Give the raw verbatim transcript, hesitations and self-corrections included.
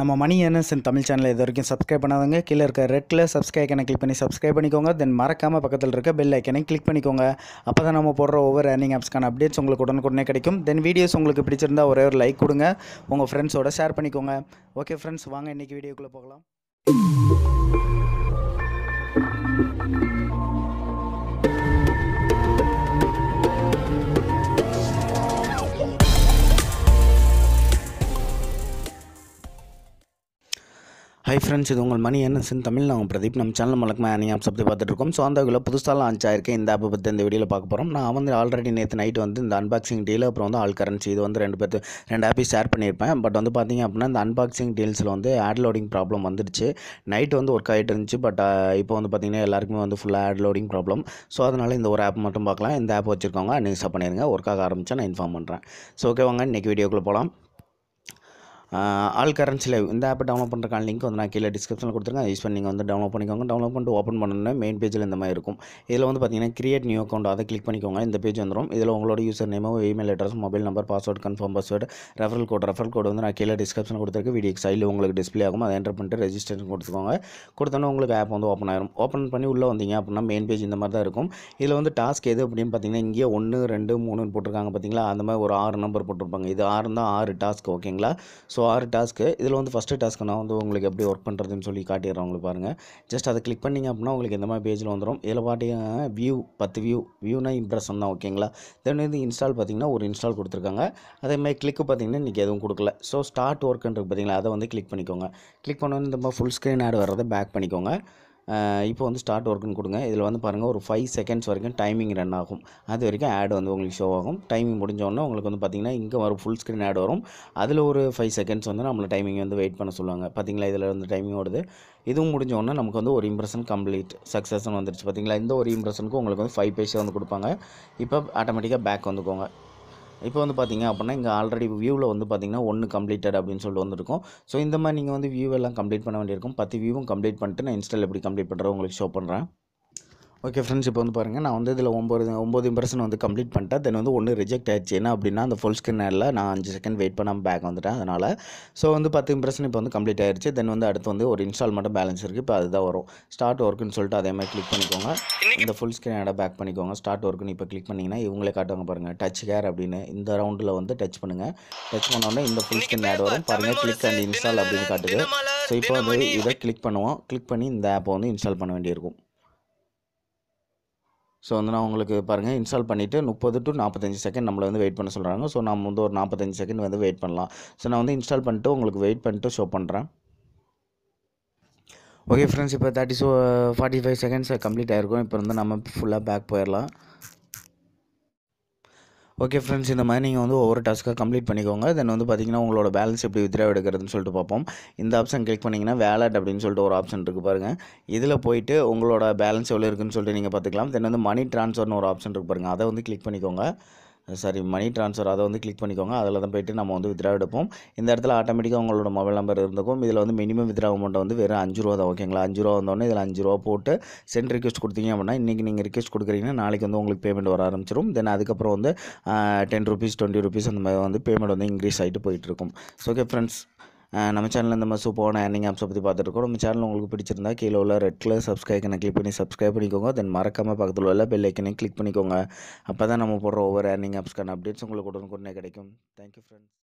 நம்ம மணி ஏர்னர்ஸ் தமிழ் சேனலை இது வரைக்கும் சப்ஸ்கிரைப் பண்ணாதவங்க கீழே இருக்க ரெட்டில் சப்ஸ்கிரைப் ஐக்கனை கிளிக் பண்ணி சப்ஸ்கிரைப் பண்ணிக்கோங்க. தென் மறக்காமல் பக்கத்தில் இருக்க பெல் ஐக்கனை கிளிக் பண்ணிக்கோங்க. அப்போ தான் நம்ம போடுற ஒவ்வொரு ஏர்னிங் ஆப்ஸ்க்கான அப்டேட்ஸ் உங்களுக்கு உடனுக்குடனே கிடைக்கும். தென் வீடியோஸ் உங்களுக்கு பிடிச்சிருந்தால் ஒரே ஒரு லைக் கொடுங்க, உங்கள் ஃப்ரெண்ட்ஸோட ஷேர் பண்ணிக்கோங்க. ஓகே ஃப்ரெண்ட்ஸ், வாங்க இன்றைக்கி வீடியோக்குள்ளே போகலாம். ஹை ஃப்ரெண்ட்ஸ், இது உங்கள் மணி ஏர்னர்ஸ் தமிழ். நான் பிரதீப். நம்ம சேனல் மலக்குமே ஏர்னிங் ஆப்ஸ் அப்படி பார்த்துட்டு இருக்கோம். ஸோ அந்த வகையில் புதுசாக லான்ச் ஆயிருக்கேன் இந்த ஆப்பை பற்றி இந்த வீடியோவில் பார்க்க போகிறோம். நான் வந்து ஆல்ரெடி நேற்று நைட் வந்து இந்த அன்பாக்சிங் டீல் அப்புறம் வந்து ஆல் கரன்சி இது வந்து ரெண்டு பேர் ரெண்டு ஆப்பையும் ஷேர் பண்ணியிருப்பேன். பட் வந்து பார்த்திங்க அப்படின்னா இந்த அன்பாக்சிங் டீல்ஸில் வந்து ஆட் லோடிங் ப்ராப்ளம் வந்துடுச்சு. நைட் வந்து ஒர்க் ஆகிட்டு இருந்துச்சு. பட் இப்போ வந்து பார்த்திங்கன்னா எல்லாருக்குமே வந்து ஃபுல்லாக ஆட் லோடிங் ப்ராப்ளம். ஸோ அதனால் இந்த ஒரு ஆப் மட்டும் பார்க்கலாம். இந்த ஆப் வச்சுருக்கோங்க நீங்கள் சப் பண்ணிடுங்க. ஒர்க் ஆக ஆரம்பித்தா நான் இன்ஃபார்ம் பண்ணுறேன். ஸோ ஓகே, வாங்க இன்றைக்கி வீடியோக்குள்ளே போகலாம். ஆல் கரன்சி லைவ் இந்த ஆப்பை டவுன்லோட் பண்ணுறக்கான லிங்க் வந்து நான் கீழே டிஸ்கிரிப்ஷனில் கொடுத்துருக்கேன். யூஸ் பண்ணி நீங்கள் வந்து டவுன்லோட் பண்ணிக்கோங்க. டவுன்லோட் பண்ணிட்டு ஓப்பன் பண்ணணும்னா மெயின் பேஜில் இந்த மாதிரி இருக்கும். இதில் வந்து பார்த்தீங்கன்னா கிரியேட் நியூ அக்கௌண்ட் அதை கிளிக் பண்ணிக்கோங்க. இந்த பேஜ் வந்துடும். இதில் உங்களோட யூசர் நேமோ, email address, mobile number, password, confirm password, referral code referral code வந்து நான் கீழே டிஸ்கிரிப்ஷனில் கொடுத்துருக்கு. வீடியோ சைடில் உங்களுக்கு டிஸ்பிளே ஆகும். அதை என்டர் பண்ணிட்டு ரெஜிஸ்ட்ரேஷன் கொடுத்துக்கோங்க. கொடுத்தோன்னே உங்களுக்கு ஆப் வந்து ஓப்பன் ஆயிரும். ஓப்பன் பண்ணி உள்ளே வந்தீங்க அப்படின்னா மெயின் பேஜ் இந்த மாதிரி தான் இருக்கும். இதில் வந்து டாஸ்க் எது அப்படின்னு பார்த்தீங்கன்னா இங்கேயே ஒன்று ரெண்டு மூணுன்னு போட்டிருக்காங்க பார்த்தீங்களா. அந்த மாதிரி ஒரு ஆறு நம்பர் போட்டிருப்பாங்க. இது ஆறு தான் ஆறு டாஸ்க். ஓகேங்களா. ஸோ ஆறு டாஸ்க்கு. இதில் வந்து ஃபஸ்ட்டு டாஸ்க்கு நான் வந்து உங்களுக்கு எப்படி ஒர்க் பண்ணுறதுன்னு சொல்லி காட்டிடுறேன். உங்களுக்கு பாருங்கள், ஜஸ்ட் அதை கிளிக் பண்ணிங்க அப்படின்னா உங்களுக்கு இந்த மாதிரி பேஜில் வந்துடும். இதில் பார்த்தீங்கன்னா வியூ பத்து வியூ வியூனா இம்ப்ரெஷன் தான். ஓகேங்களா. தென் வந்து இன்ஸ்டால் பார்த்தீங்கன்னா ஒரு இன்ஸ்டால் கொடுத்துருக்காங்க. அதேமாதிரி கிளிக்கு பார்த்தீங்கன்னா இன்றைக்கி எதுவும் கொடுக்கல. ஸோ ஸ்டார்ட் ஒர்க்குன்றது பார்த்தீங்களா, அதை வந்து கிளிக் பண்ணிக்கோங்க. கிளிக் பண்ணோன்னு இந்த மாதிரி ஃபுல் ஸ்க்ரீன் ஆட் வர்றதை பேக் பண்ணிக்கோங்க. இப்போ வந்து ஸ்டார்ட் ஒர்க்குன்னு கொடுங்க. இதில் வந்து பாருங்கள் ஒரு ஃபைவ் செகண்ட்ஸ் வரைக்கும் டைமிங் ரன் ஆகும். அது வரைக்கும் ஆட் வந்து உங்களுக்கு ஷோ ஆகும். டைமிங் முடிஞ்சோடனே உங்களுக்கு வந்து பார்த்திங்கன்னா இங்கே வரும் ஃபுல் ஸ்க்ரீன் ஆட் வரும். அதில் ஒரு ஃபைவ் செகண்ட்ஸ் வந்து நம்மளை டைமிங் வந்து வெயிட் பண்ண சொல்லுவாங்க. பார்த்திங்களா, இதில் வந்து டைமிங் ஓடுது. இதுவும் முடிஞ்சோடனே நமக்கு வந்து ஒரு இம்ப்ரெஷன் கம்ப்ளீட் சக்ஸஸ்ன்னு வந்துடுச்சு. பார்த்திங்களா, இந்த ஒரு இம்ப்ரெஷனுக்கு உங்களுக்கு வந்து ஃபைவ் பேஜ் வந்து கொடுப்பாங்க. இப்போ ஆட்டோமேட்டிக்காக பேக் வந்துக்கோங்க. இப்போ வந்து பார்த்திங்க அப்படின்னா இங்கே ஆல்ரெடி வியூவில் வந்து பார்த்திங்கன்னா ஒன்று கம்ப்ளீட்டட் அப்படின்னு சொல்லிட்டு வந்துருக்கும். ஸோ இந்த மாதிரி நீங்கள் வந்து வியூ எல்லாம் கம்ப்ளீட் பண்ண வேண்டியிருக்கும். பத்து வியூவும் கம்ப்ளீட் பண்ணிட்டு நான் இன்ஸ்டால் எப்படி கம்ப்ளீட் பண்ணுறேன் உங்களுக்கு ஷோ பண்ணுறேன். ஓகே ஃப்ரெண்ட்ஸ், இப்போ வந்து பாருங்கள், நான் வந்து இதில் ஒம்பது ஒம்பது இம்ப்ரெஷன் வந்து கம்ப்ளீட் பண்ணிட்டேன். தென் வந்து ஒன்று ரிஜெக்ட் ஆயிடுச்சு. என்ன அப்படின்னா அந்த ஃபுல் ஸ்க்ரீன் ஆடில் நான் அஞ்சு செகண்ட் வெயிட் பண்ணாமல் பேக் வந்துட்டேன். அதனால் ஸோ வந்து பத்து இம்ப்ரெஷன் இப்போ வந்து கம்ப்ளீட் ஆயிடுச்சு. தென் வந்து அடுத்து வந்து ஒரு இன்ஸ்டால் மட்டும் பேலன்ஸ் இருக்குது. இப்போ அதுதான் வரும். ஸ்டார்ட் ஒர்க்குன்னு சொல்லிட்டு அதே மாதிரி கிளிக் பண்ணிக்கோங்க. இந்த ஃபுல் ஸ்க்ரீன் ஆடை பேக் பண்ணிக்கோங்க. ஸ்டார்ட் ஒர்க்குன்னு இப்போ கிளிக் பண்ணிங்கன்னா இவங்களே காட்டுவாங்க பாருங்கள், டச் கேர் அப்படின்னு. இந்த ரவுண்டில் வந்து டச் பண்ணுங்கள். டச் பண்ணோடனே இந்த ஃபுல் ஸ்க்ரீன் ஆட் வரும் பாருங்கள். கிளிக் அண்ட் இன்ஸ்டால் அப்படின்னு காட்டுது. ஸோ இப்போ வந்து இதை கிளிக் பண்ணுவோம். கிளிக் பண்ணி இந்த ஆப்பை வந்து இன்ஸ்டால் பண்ண வேண்டியிருக்கும். ஸோ வந்து நான் உங்களுக்கு பாருங்கள் இன்ஸ்டால் பண்ணிவிட்டு முப்பது டு நாற்பத்தஞ்சு செகண்ட் நம்மளை வந்து வெயிட் பண்ண சொல்கிறாங்க. ஸோ நம்ம வந்து ஒரு நாற்பத்தஞ்சு செகண்ட் வந்து வெயிட் பண்ணலாம். ஸோ நான் வந்து இன்ஸ்டால் பண்ணிட்டு உங்களுக்கு வெயிட் பண்ணிட்டு ஷோ பண்ணுறேன். ஓகே ஃப்ரெண்ட்ஸ், இப்போ thirty so forty five seconds complete ஆகிருக்கும். இப்போ வந்து நம்ம ஃபுல்லாக பேக் போயிடலாம். ஓகே ஃப்ரெண்ட்ஸ், இந்த மாதிரி நீங்கள் வந்து ஒவ்வொரு டாஸ்க்காக கம்ப்ளீட் பண்ணிக்கோங்க. தென் வந்து பார்த்திங்கன்னா உங்களோட பேலன்ஸ் எப்படி வித்ரா எடுக்கிறதுன்னு சொல்லிட்டு பார்ப்போம். இந்த ஆப்ஷன் கிளிக் பண்ணிங்கன்னா வேலட் அப்படின்னு சொல்லிட்டு ஒரு ஆப்ஷன் இருக்குது பாருங்கள். இதில் போயிட்டு உங்களோட பேலன்ஸ் எவ்வளோ இருக்குதுன்னு சொல்லிட்டு நீங்கள் பார்த்துக்கலாம். தென் வந்து மணி ட்ரான்ஸ்ஃபர்னு ஒரு ஆப்ஷன் இருக்குது பாருங்கள், அதை வந்து கிளிக் பண்ணிக்கோங்க. சாரி மணி ட்ரான்ஸ்ஃபர் அதை வந்து கிளிக் பண்ணிக்கோங்க. அதில் தான் போய்ட்டு நம்ம வந்து வித்ரா எடுப்போம். இந்த இடத்துல ஆட்டோமேட்டிக்காக உங்களோட மொபைல் நம்பர் இருந்துக்கும். இதில் வந்து மினிமம் வித்ரா அமௌண்ட் வந்து வெறும் அஞ்சு ரூபா தான். ஓகேங்களா, அஞ்சு ரூபா வந்தோடனே இதில் அஞ்சு ரூபா போட்டு சென்ட் ரிக்வெஸ்ட் கொடுத்தீங்க அப்படின்னா இன்றைக்கி நீங்கள் ரிக்வெஸ்ட் கொடுக்குறீங்கன்னா நாளைக்கு வந்து உங்களுக்கு பேமெண்ட் வர ஆரம்பிச்சிடும். தென் அதுக்கப்புறம் வந்து டென் ருபீஸ் டுவெண்ட்டி ருபீஸ் அந்த மாதிரி வந்து பேமெண்ட் வந்து இன்க்ரீஸ் ஆகிட்டு போயிட்டுருக்கும். ஸோ ஓகே ஃப்ரெண்ட்ஸ், நம்ம சேனலில் இந்த மாதிரி சூப்பரான ஏர்னிங் ஆப்ஸை பற்றி பார்த்துருக்கோம். நம்ம சேனல் உங்களுக்கு பிடிச்சிருந்தா கீழே உள்ள ரெட் கலர் சப்ஸ்கிரைப் ஐக்கனை கிளிக் பண்ணி சப்ஸ்கிரைப் பண்ணிக்கோங்க. தென் மறக்காமல் பக்கத்தில் உள்ள பெல் ஐக்கனை கிளிக் பண்ணிக்கோங்க. அப்போ தான் நம்ம போடுற ஒவ்வொரு ஏர்னிங் ஆப்ஸ்க்கான அப்டேட்ஸ் உங்களுக்கு உடனுக்குடனே கிடைக்கும். Thank you friends.